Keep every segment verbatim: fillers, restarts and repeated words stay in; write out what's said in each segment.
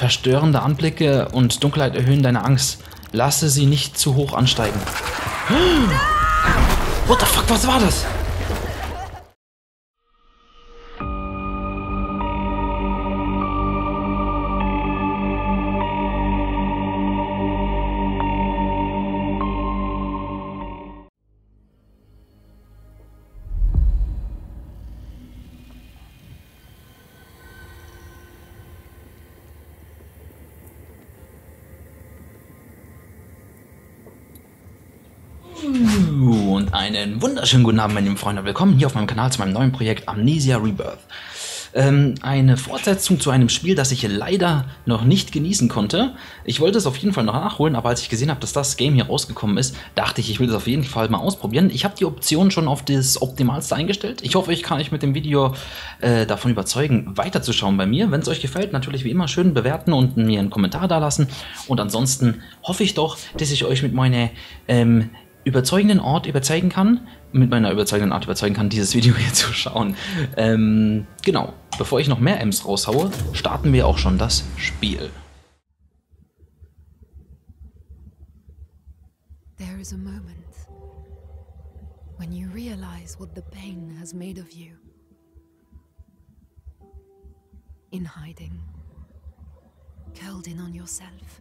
Verstörende Anblicke und Dunkelheit erhöhen deine Angst. Lasse sie nicht zu hoch ansteigen. What the fuck, was war das? Und einen wunderschönen guten Abend, meine lieben Freunde. Willkommen hier auf meinem Kanal zu meinem neuen Projekt Amnesia Rebirth. Ähm, eine Fortsetzung zu einem Spiel, das ich leider noch nicht genießen konnte. Ich wollte es auf jeden Fall noch nachholen, aber als ich gesehen habe, dass das Game hier rausgekommen ist, dachte ich, ich will das auf jeden Fall mal ausprobieren. Ich habe die Option schon auf das Optimalste eingestellt. Ich hoffe, ich kann euch mit dem Video äh, davon überzeugen, weiterzuschauen bei mir. Wenn es euch gefällt, natürlich wie immer schön bewerten und mir einen Kommentar dalassen. Und ansonsten hoffe ich doch, dass ich euch mit meiner ähm, überzeugenden Art überzeugen kann, mit meiner überzeugenden Art überzeugen kann, dieses Video hier zu schauen. Ähm, genau, bevor ich noch mehr M's raushaue, starten wir auch schon das Spiel. There is a moment when you realize what the pain has made of you. In hiding, curled in on yourself,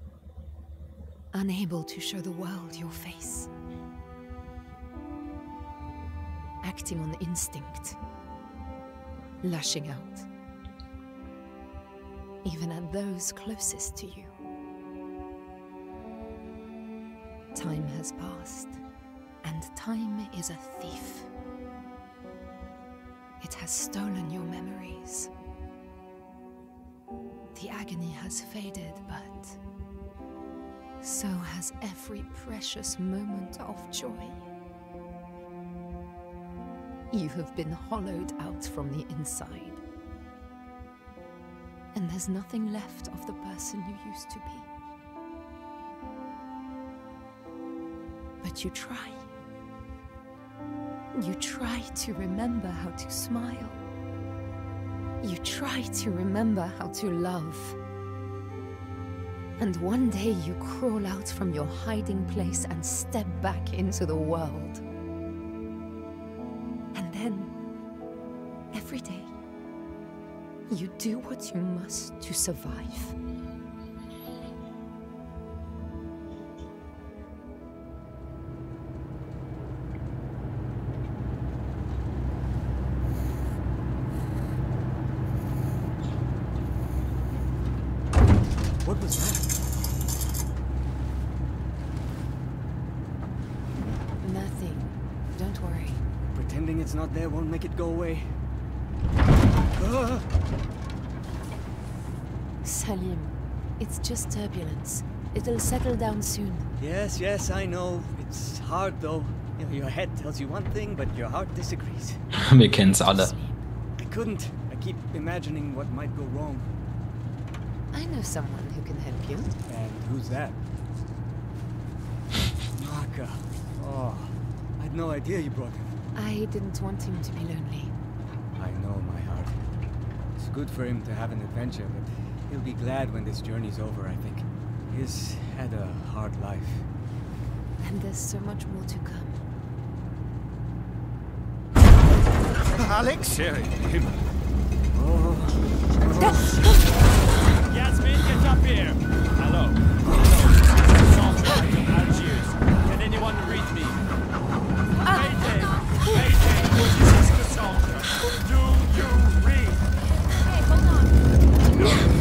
unable to show the world your face. Acting on instinct, lashing out, even at those closest to you. Time has passed, and time is a thief. It has stolen your memories. The agony has faded, but so has every precious moment of joy. You have been hollowed out from the inside. And there's nothing left of the person you used to be. But you try. You try to remember how to smile. You try to remember how to love. And one day you crawl out from your hiding place and step back into the world. Every day, you do what you must to survive. What was that? Nothing. Don't worry. Pretending it's not there won't make it go away. Salim, it's just turbulence. It'll settle down soon. Yes, yes, I know. It's hard though. You know, your head tells you one thing, but your heart disagrees. Wir kennen's alle. I couldn't. I keep imagining what might go wrong. I know someone who can help you. And who's that? Marka. Oh, I had no idea you brought him. I didn't want him to be lonely. I know, my heart. It's good for him to have an adventure, but he'll be glad when this journey's over, I think. He's had a hard life. And there's so much more to come. Alex? Siri, him. Oh. Yasmin, get up here! Hello. Hello. Cassandra from Algiers. Can anyone read me? Mayday! Mayday! This is Cassandra. Do you read? Hey, hold on. No.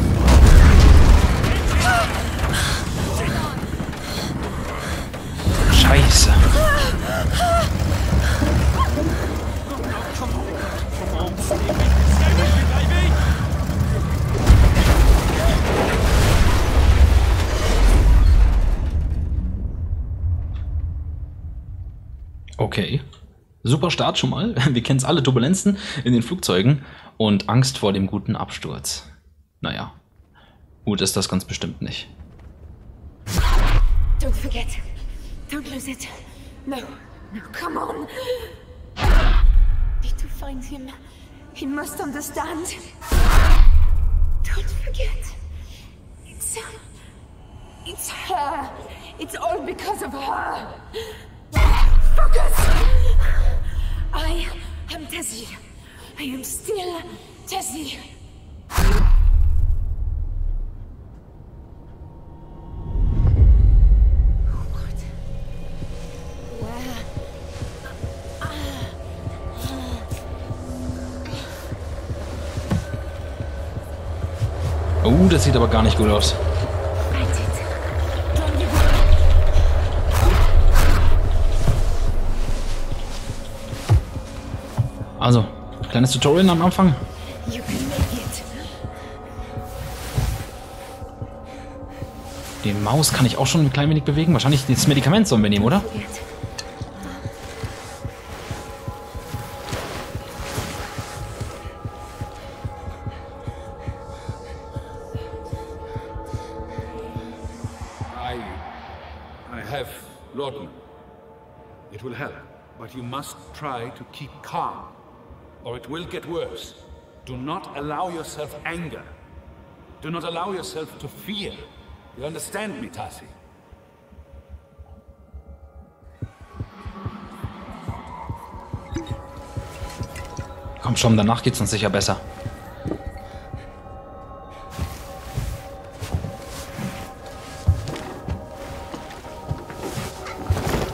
Scheiße. Okay. Super Start schon mal. Wir kennen es alle, Turbulenzen in den Flugzeugen und Angst vor dem guten Absturz. Naja, gut ist das ganz bestimmt nicht. Don't forget. Don't lose it. No, no, come on. Need to find him. He must understand. Don't forget. sense of horror. Focus! I am Tessie. I am still Tessie. Uh, das sieht aber gar nicht gut aus. Also, kleines Tutorial am Anfang. Die Maus kann ich auch schon ein klein wenig bewegen. Wahrscheinlich das Medikament sollen wir nehmen, oder? You must try to keep calm, or it will get worse. Do not allow yourself anger. Do not allow yourself to fear. You understand me, Tassi? Komm schon, danach geht's uns sicher besser.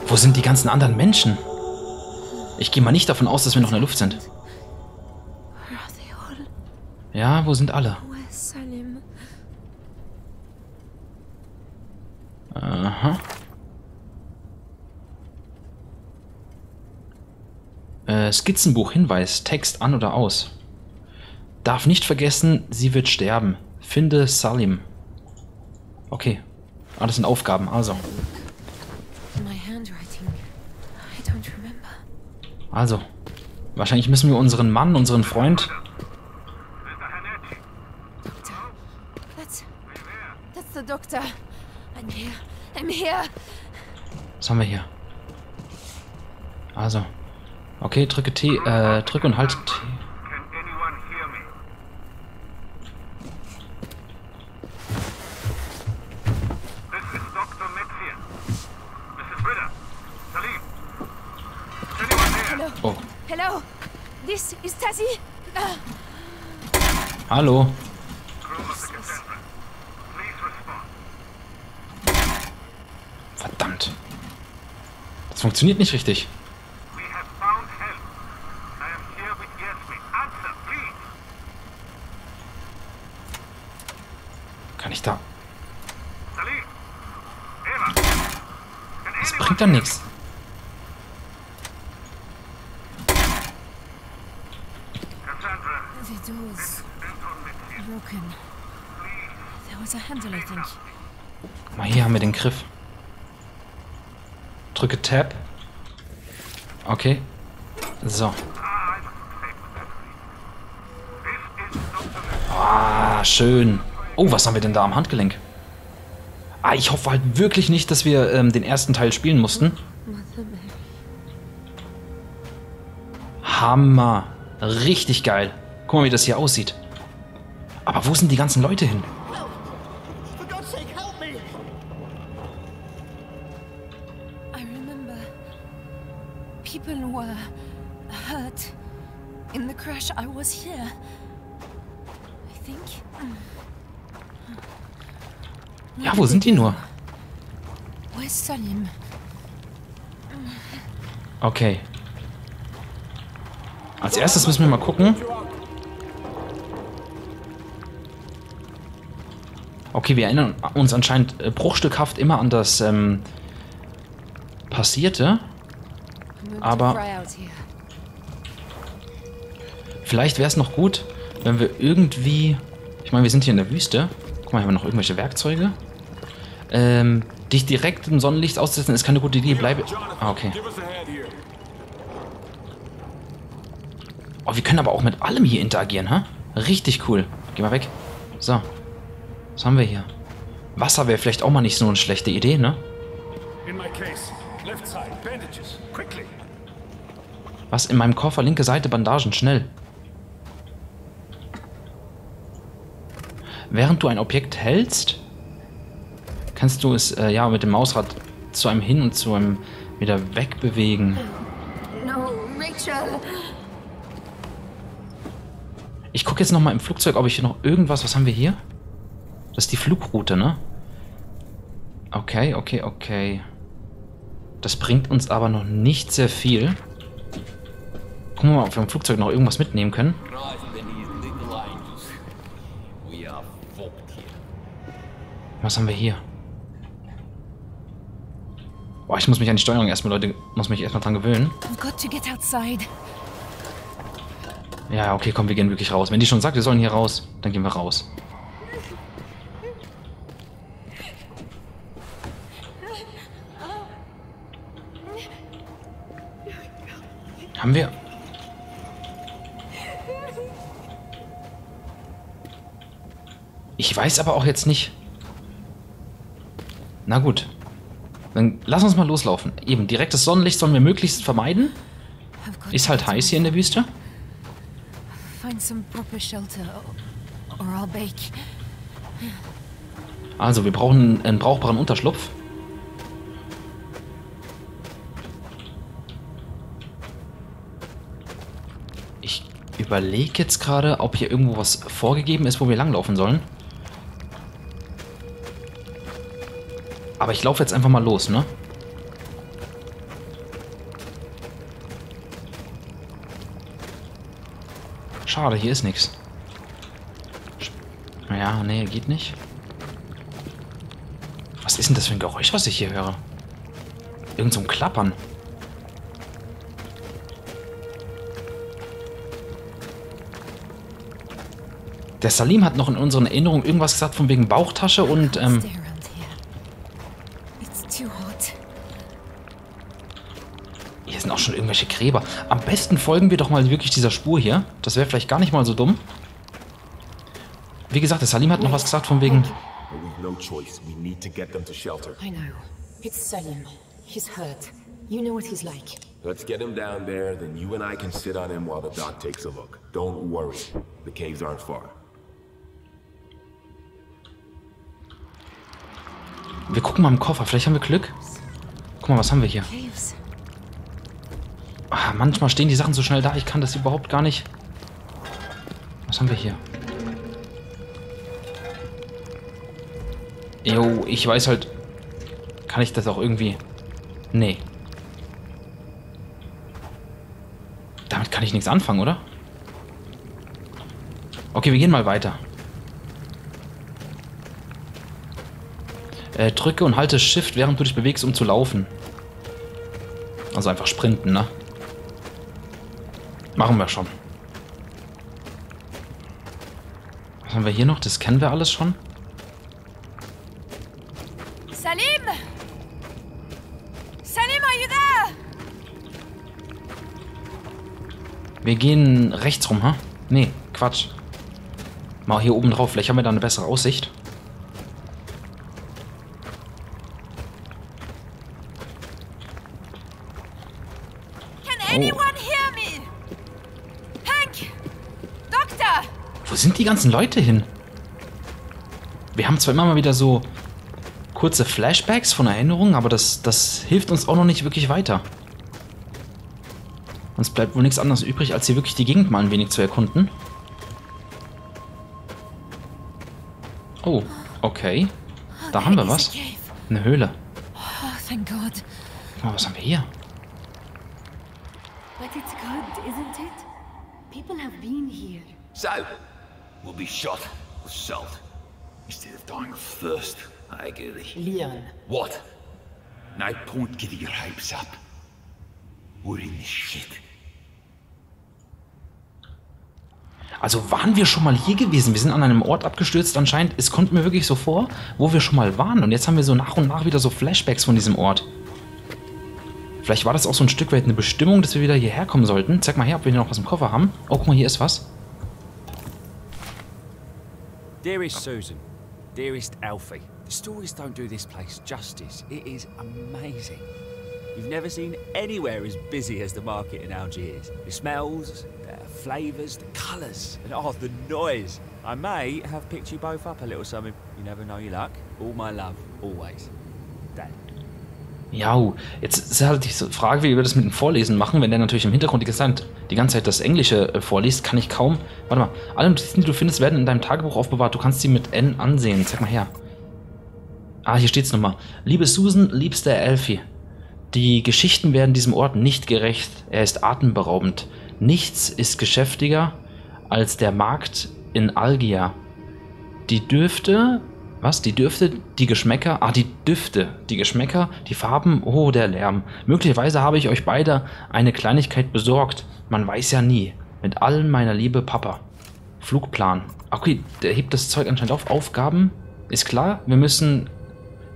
Wo sind die ganzen anderen Menschen? Ich gehe mal nicht davon aus, dass wir noch in der Luft sind. Ja, wo sind alle? Aha. Äh, Skizzenbuch, Hinweis, Text an oder aus. Darf nicht vergessen, sie wird sterben. Finde Salim. Okay. Ah, das sind Aufgaben, also. Also, wahrscheinlich müssen wir unseren Mann, unseren Freund. Doctor, that's, that's the doctor. I'm here. I'm here. Was haben wir hier? Also, okay, drücke T, äh, drücke und halte T. Hallo. Verdammt. Das funktioniert nicht richtig. Kann ich da? Das bringt dann nichts. Mal hier haben wir den Griff. Drücke Tab. Okay. So. Ah, schön. Oh, was haben wir denn da am Handgelenk? Ah, ich hoffe halt wirklich nicht, dass wir ähm, den ersten Teil spielen mussten. Hammer. Richtig geil. Guck mal, wie das hier aussieht. Aber wo sind die ganzen Leute hin? Ja, wo sind die nur? Okay. Als erstes müssen wir mal gucken. Okay, wir erinnern uns anscheinend äh, bruchstückhaft immer an das ähm, Passierte. Aber vielleicht wäre es noch gut, wenn wir irgendwie... Ich meine, wir sind hier in der Wüste. Guck mal, hier haben wir noch irgendwelche Werkzeuge. Ähm, dich direkt im Sonnenlicht auszusetzen ist keine gute Idee. Bleibe... Ah, okay. Oh, wir können aber auch mit allem hier interagieren, ha? Richtig cool. Geh mal weg. So. Was haben wir hier? Wasser wäre vielleicht auch mal nicht so eine schlechte Idee, ne? Was? In meinem Koffer, linke Seite, Bandagen, schnell. Während du ein Objekt hältst, kannst du es, äh, ja, mit dem Mausrad zu einem hin und zu einem wieder wegbewegen. No, Rachel. Ich gucke jetzt nochmal im Flugzeug, ob ich hier noch irgendwas... Was haben wir hier? Das ist die Flugroute, ne? Okay, okay, okay. Das bringt uns aber noch nicht sehr viel. Gucken wir mal, ob wir im Flugzeug noch irgendwas mitnehmen können. Was haben wir hier? Boah, ich muss mich an die Steuerung erstmal, Leute, muss mich erstmal dran gewöhnen. Ja, okay, komm, wir gehen wirklich raus. Wenn die schon sagt, wir sollen hier raus, dann gehen wir raus. Haben wir? Ich weiß aber auch jetzt nicht. Na gut. Dann lass uns mal loslaufen. Eben, direktes Sonnenlicht sollen wir möglichst vermeiden. Ist halt heiß hier in der Wüste. Also, wir brauchen einen brauchbaren Unterschlupf. Ich überlege jetzt gerade, ob hier irgendwo was vorgegeben ist, wo wir langlaufen sollen. Aber ich laufe jetzt einfach mal los, ne? Schade, hier ist nichts. Ja, nee, geht nicht. Was ist denn das für ein Geräusch, was ich hier höre? Irgend so ein Klappern. Der Salim hat noch in unseren Erinnerungen irgendwas gesagt von wegen Bauchtasche und... Ähm, auch schon irgendwelche Gräber. Am besten folgen wir doch mal wirklich dieser Spur hier. Das wäre vielleicht gar nicht mal so dumm. Wie gesagt, der Salim hat noch was gesagt von wegen... Wir gucken mal im Koffer. Vielleicht haben wir Glück. Guck mal, was haben wir hier? Ah, manchmal stehen die Sachen so schnell da, ich kann das überhaupt gar nicht. Was haben wir hier? Jo, ich weiß halt... Kann ich das auch irgendwie... Nee. Damit kann ich nichts anfangen, oder? Okay, wir gehen mal weiter. Äh, drücke und halte Shift, während du dich bewegst, um zu laufen. Also einfach sprinten, ne? Machen wir schon. Was haben wir hier noch? Das kennen wir alles schon. Salim! Salim, are you there? Wir gehen rechts rum, ha? Nee, Quatsch. Mal hier oben drauf, vielleicht haben wir da eine bessere Aussicht. Oh. Wo sind die ganzen Leute hin? Wir haben zwar immer mal wieder so kurze Flashbacks von Erinnerungen, aber das, das hilft uns auch noch nicht wirklich weiter. Uns bleibt wohl nichts anderes übrig, als hier wirklich die Gegend mal ein wenig zu erkunden. Oh, okay. Da haben wir was. Eine Höhle. Guck mal, was haben wir hier? Sal! We'll be shot with salt. Instead of dying of thirst, I get it. Leon. What? Now don't give your hopes up. We're in this shit. Also waren wir schon mal hier gewesen. Wir sind an einem Ort abgestürzt anscheinend. Es kommt mir wirklich so vor, wo wir schon mal waren. Und jetzt haben wir so nach und nach wieder so Flashbacks von diesem Ort. Vielleicht war das auch so ein Stück weit eine Bestimmung, dass wir wieder hierher kommen sollten. Zeig mal her, ob wir hier noch was im Koffer haben. Oh, guck mal, hier ist was. Dearest Susan, dearest Alfie, the stories don't do this place justice. It is amazing. You've never seen anywhere as busy as the market in Algiers. The smells, the flavours, the colours, and oh, the noise. I may have picked you both up a little something. You never know your luck. All my love, always. Dad. Ja, jetzt ist halt die Frage, wie wir das mit dem Vorlesen machen, wenn der natürlich im Hintergrund die ganze Zeit, die ganze Zeit das Englische vorliest, kann ich kaum... Warte mal, alle Notizen, die du findest, werden in deinem Tagebuch aufbewahrt, du kannst sie mit N ansehen, zeig mal her. Ah, hier steht's nochmal. Liebe Susan, liebster Alfie, die Geschichten werden diesem Ort nicht gerecht, er ist atemberaubend. Nichts ist geschäftiger als der Markt in Algiers. Die dürfte... Was? Die Düfte, die Geschmäcker, ah, die Düfte, die Geschmäcker, die Farben, oh, der Lärm. Möglicherweise habe ich euch beide eine Kleinigkeit besorgt, man weiß ja nie. Mit all meiner Liebe, Papa. Flugplan. Okay, der hebt das Zeug anscheinend auf. Aufgaben, ist klar, wir müssen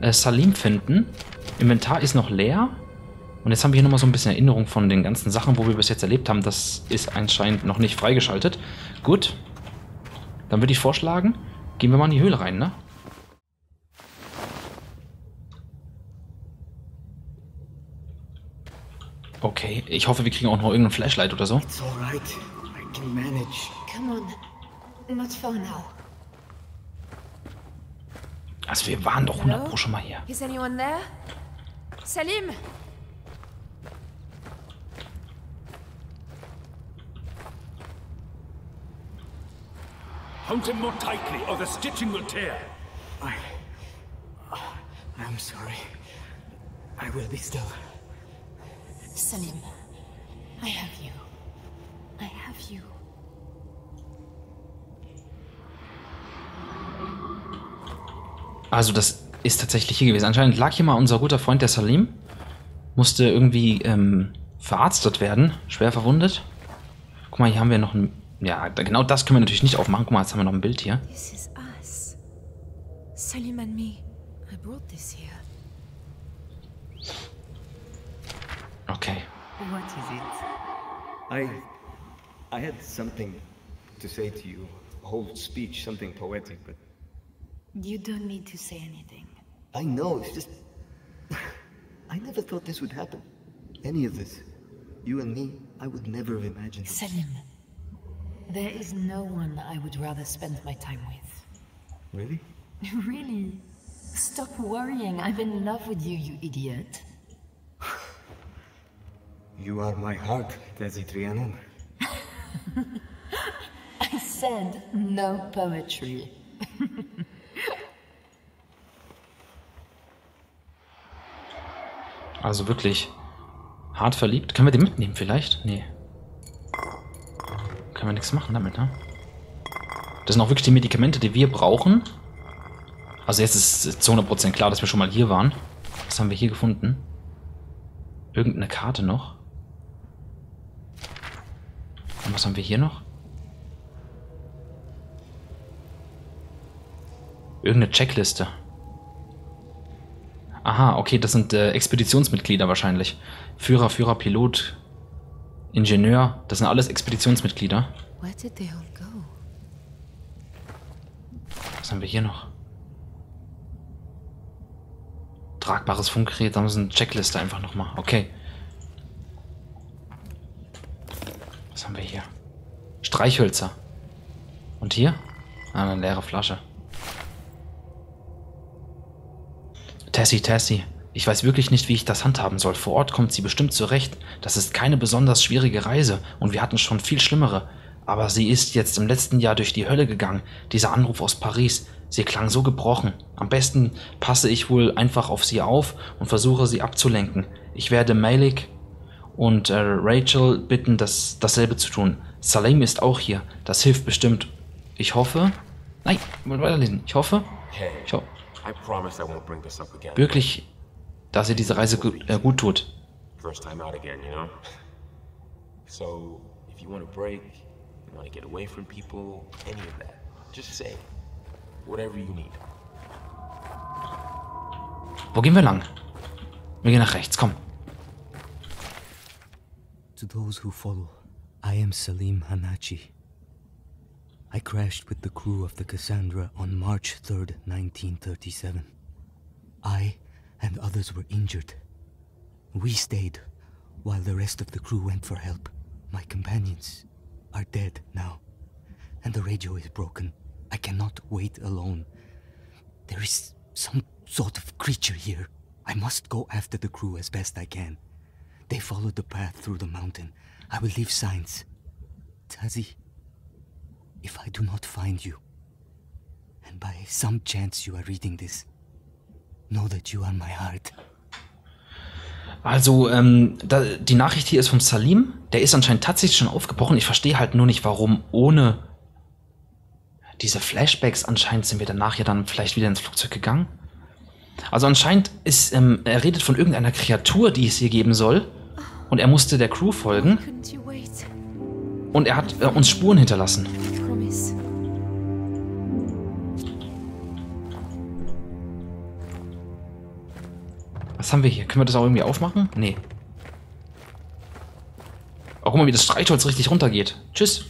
äh, Salim finden. Inventar ist noch leer. Und jetzt haben wir hier nochmal so ein bisschen Erinnerung von den ganzen Sachen, wo wir bis jetzt erlebt haben. Das ist anscheinend noch nicht freigeschaltet. Gut, dann würde ich vorschlagen, gehen wir mal in die Höhle rein, ne? Okay, ich hoffe, wir kriegen auch noch irgendein Flashlight oder so. Also wir waren doch hundert Pro schon mal hier. Is anyone there? Salim! Hold him more tightly, or the stitching will tear. I... I'm sorry. I will be still. Salim, I have you. I have you. Also das ist tatsächlich hier gewesen. Anscheinend lag hier mal unser guter Freund, der Salim. Musste irgendwie ähm, verarztet werden, schwer verwundet. Guck mal, hier haben wir noch ein... Ja, genau das können wir natürlich nicht aufmachen. Guck mal, jetzt haben wir noch ein Bild hier. This is us. Salim and me. I brought this here. Okay. What is it? I... I had something to say to you. A whole speech, something poetic, but... You don't need to say anything. I know, it's just... I never thought this would happen. Any of this. You and me, I would never have imagined it. Salim, there is no one I would rather spend my time with. Really? Really? Stop worrying, I'm in love with you, you idiot. You are my heart, Desi Trianon. I said no poetry. Also wirklich hart verliebt. Können wir den mitnehmen vielleicht? Nee. Können wir nichts machen damit, ne? Das sind auch wirklich die Medikamente, die wir brauchen. Also jetzt ist zu hundert Prozent klar, dass wir schon mal hier waren. Was haben wir hier gefunden? Irgendeine Karte noch. Und was haben wir hier noch? Irgendeine Checkliste. Aha, okay, das sind äh, Expeditionsmitglieder wahrscheinlich. Führer, Führer, Pilot, Ingenieur, das sind alles Expeditionsmitglieder. Was haben wir hier noch? Tragbares Funkgerät, da haben wir eine Checkliste einfach nochmal. Okay. Was haben wir hier? Streichhölzer. Und hier? Ah, eine leere Flasche. Tessie, Tessie. Ich weiß wirklich nicht, wie ich das handhaben soll. Vor Ort kommt sie bestimmt zurecht. Das ist keine besonders schwierige Reise und wir hatten schon viel schlimmere. Aber sie ist jetzt im letzten Jahr durch die Hölle gegangen. Dieser Anruf aus Paris. Sie klang so gebrochen. Am besten passe ich wohl einfach auf sie auf und versuche sie abzulenken. Ich werde Malik... Und äh, Rachel bitten, das, dasselbe zu tun. Salim ist auch hier. Das hilft bestimmt. Ich hoffe... Nein, wollen weiterlesen. Ich hoffe... Ich ho wirklich, dass ihr diese Reise gu äh, gut tut. Wo gehen wir lang? Wir gehen nach rechts, komm. To those who follow, I am Salim Hanachi. I crashed with the crew of the Cassandra on March third, nineteen thirty-seven. I and others were injured. We stayed while the rest of the crew went for help. My companions are dead now, and the radio is broken. I cannot wait alone. There is some sort of creature here. I must go after the crew as best I can. They followed the path through the mountain. I will leave signs. Tazi, if I do not find you, and by some chance you are reading this, know that you are my heart. Also, ähm, da, die Nachricht hier ist vom Salim. Der ist anscheinend tatsächlich schon aufgebrochen. Ich verstehe halt nur nicht, warum ohne diese Flashbacks anscheinend sind wir danach ja dann vielleicht wieder ins Flugzeug gegangen. Also anscheinend ist, ähm, er redet von irgendeiner Kreatur, die es hier geben soll. Und er musste der Crew folgen. Und er hat äh, uns Spuren hinterlassen. Was haben wir hier? Können wir das auch irgendwie aufmachen? Nee. Oh, guck mal, wie das Streichholz richtig runtergeht. Tschüss.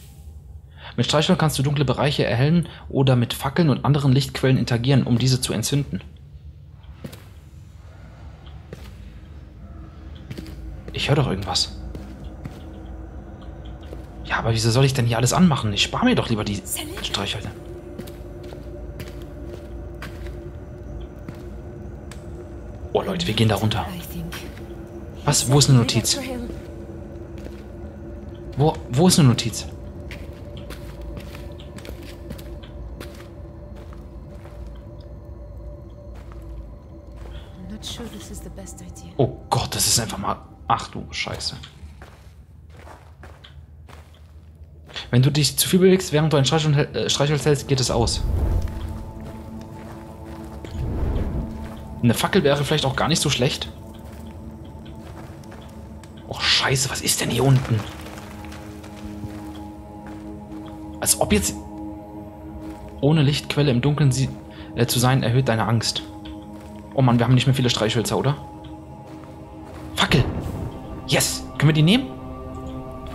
Mit Streichholz kannst du dunkle Bereiche erhellen oder mit Fackeln und anderen Lichtquellen interagieren, um diese zu entzünden. Ich höre doch irgendwas. Ja, aber wieso soll ich denn hier alles anmachen? Ich spare mir doch lieber die Streichhölzer. Oh Leute, wir gehen da runter. Was? Wo ist eine Notiz? Wo, wo ist eine Notiz? Oh Gott, das ist einfach mal... Ach du Scheiße. Wenn du dich zu viel bewegst, während du ein Streichholz hältst, geht es aus. Eine Fackel wäre vielleicht auch gar nicht so schlecht. Oh Scheiße, was ist denn hier unten? Als ob jetzt... Ohne Lichtquelle im Dunkeln sie äh, zu sein, erhöht deine Angst. Oh Mann, wir haben nicht mehr viele Streichhölzer, oder? Fackel! Yes! Können wir die nehmen?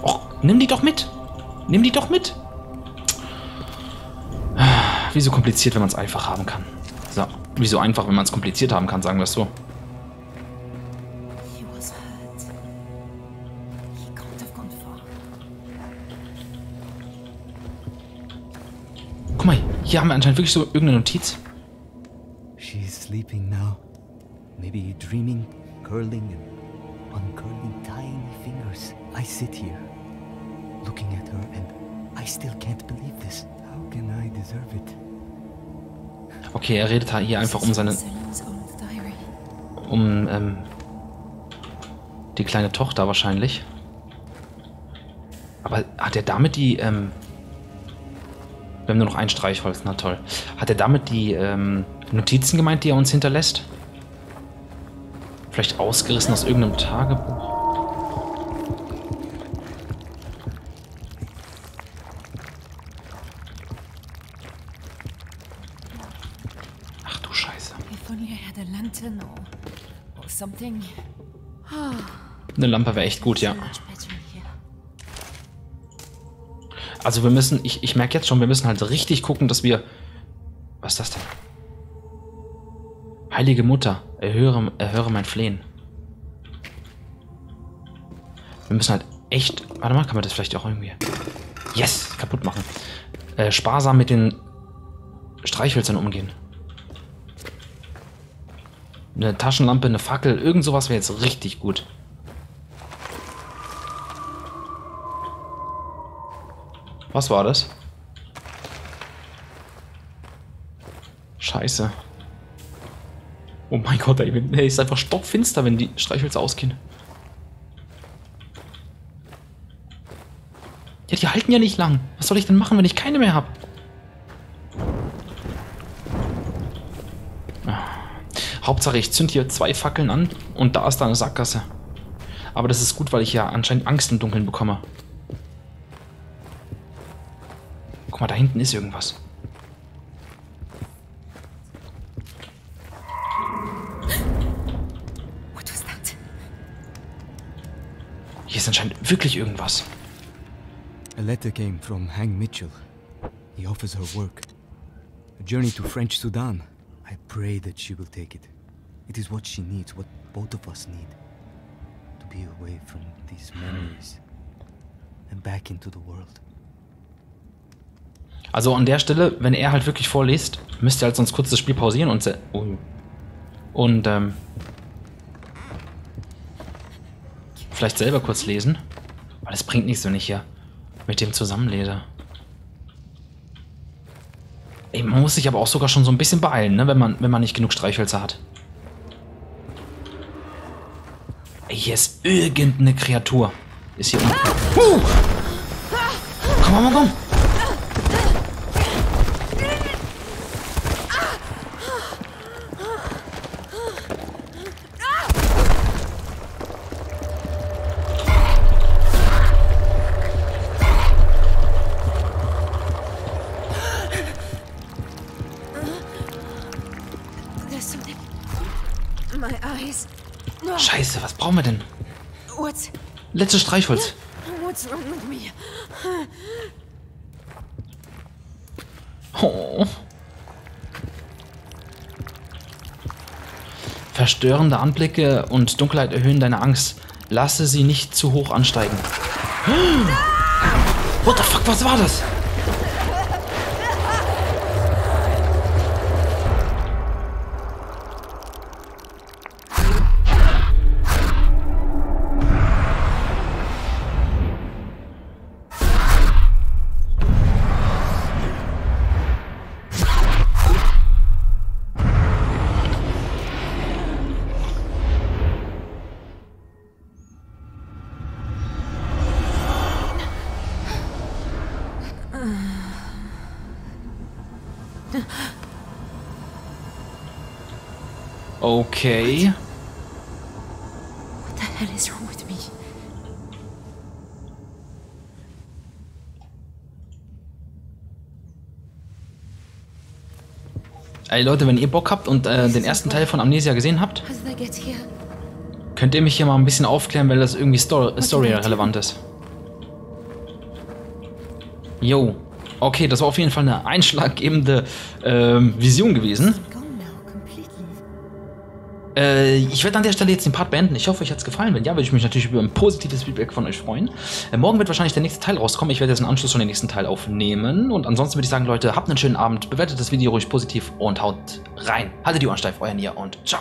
Och, nimm die doch mit! Nimm die doch mit! Wie so kompliziert, wenn man es einfach haben kann. So, wie so einfach, wenn man es kompliziert haben kann, sagen wir es so. Guck mal, hier haben wir anscheinend wirklich so irgendeine Notiz. She is sleeping now. Maybe dreaming, curling and uncurling tiny fingers. I sit here, looking at her and I still can't believe this. How can I deserve it? Okay, er redet hier einfach um seine... Um, ähm... die kleine Tochter wahrscheinlich. Aber hat er damit die, ähm... wir haben nur noch ein Streichholz, na toll. Hat er damit die ähm, Notizen gemeint, die er uns hinterlässt? Vielleicht ausgerissen aus irgendeinem Tagebuch? Ach du Scheiße. Eine Lampe wäre echt gut, ja. Also wir müssen, ich, ich merke jetzt schon, wir müssen halt richtig gucken, dass wir... Was ist das denn? Heilige Mutter, erhöre, erhöre mein Flehen. Wir müssen halt echt... Warte mal, kann man das vielleicht auch irgendwie... Yes, kaputt machen. Äh, sparsam mit den Streichhölzern umgehen. Eine Taschenlampe, eine Fackel, irgend sowas wäre jetzt richtig gut. Was war das? Scheiße. Oh mein Gott, ey, ey, ist einfach stockfinster, wenn die Streichhölzer ausgehen. Ja, die halten ja nicht lang. Was soll ich denn machen, wenn ich keine mehr habe? Ah. Hauptsache, ich zünd hier zwei Fackeln an und da ist dann eine Sackgasse. Aber das ist gut, weil ich ja anscheinend Angst im Dunkeln bekomme. Guck mal, da hinten ist irgendwas. Hier ist anscheinend wirklich irgendwas. A letter came from Hang Mitchell. He offers her work. A journey to French Sudan. I pray that she will take it. It is what she needs, what both of us need. To be away from these memories and back into the world. Also an der Stelle, wenn er halt wirklich vorliest, müsst ihr halt sonst kurz das Spiel pausieren und, und ähm, Vielleicht selber kurz lesen. Aber das bringt nichts, wenn ich hier mit dem zusammenlese. Ey, man muss sich aber auch sogar schon so ein bisschen beeilen, ne? Wenn man, wenn man nicht genug Streichhölzer hat. Ey, hier ist irgendeine Kreatur. Ist hier unten. Uh! Komm, komm, komm! Scheiße, was brauchen wir denn? Letztes Streichholz. Oh. Verstörende Anblicke und Dunkelheit erhöhen deine Angst. Lasse sie nicht zu hoch ansteigen. What the fuck, was war das? Okay. What the hell is wrong with me? Ey Leute, wenn ihr Bock habt und äh, den ersten Teil von Amnesia gesehen habt, könnt ihr mich hier mal ein bisschen aufklären, weil das irgendwie Story, Story relevant ist. Jo. Okay, das war auf jeden Fall eine einschlaggebende ähm, Vision gewesen. Äh, ich werde an der Stelle jetzt den Part beenden. Ich hoffe, euch hat es gefallen. Wenn ja, würde ich mich natürlich über ein positives Feedback von euch freuen. Äh, morgen wird wahrscheinlich der nächste Teil rauskommen. Ich werde jetzt einen Anschluss von den nächsten Teil aufnehmen. Und ansonsten würde ich sagen, Leute, habt einen schönen Abend. Bewertet das Video ruhig positiv und haut rein. Haltet die Ohren steif, euer Nia und ciao.